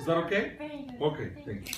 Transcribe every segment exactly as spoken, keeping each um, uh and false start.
Is that okay? Okay, thank you.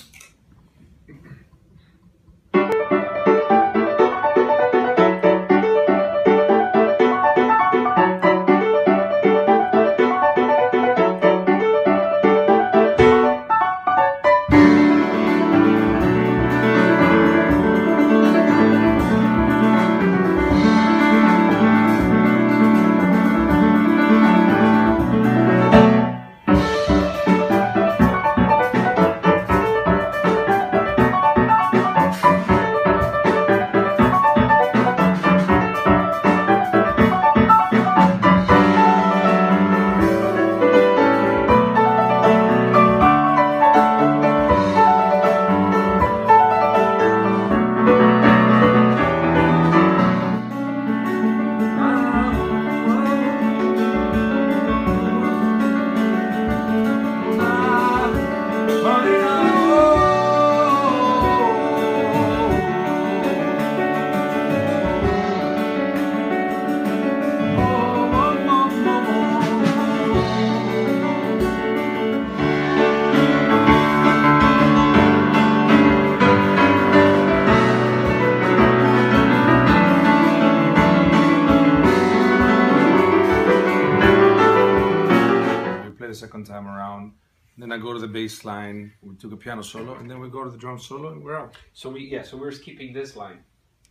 The second time around, then I go to the bass line. We took a piano solo, and then we go to the drum solo, and we're out. So we yeah, so we're keeping this line.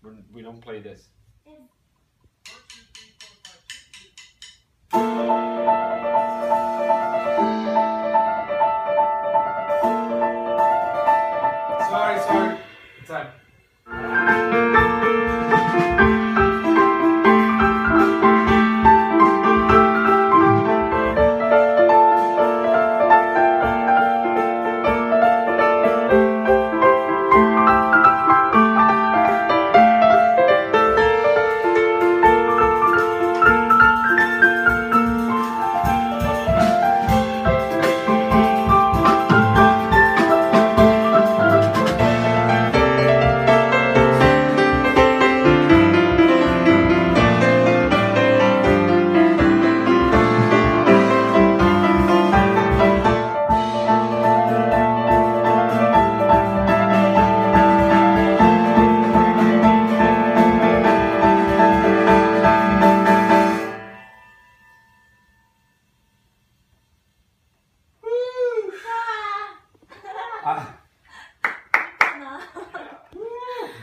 We're, we don't play this. Sorry, sorry. It's time.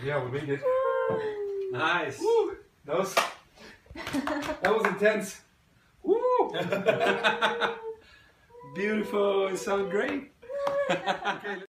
Yeah, we made it. Woo. Nice. Woo. That was that was intense. Woo. Beautiful. It sounded great. Okay.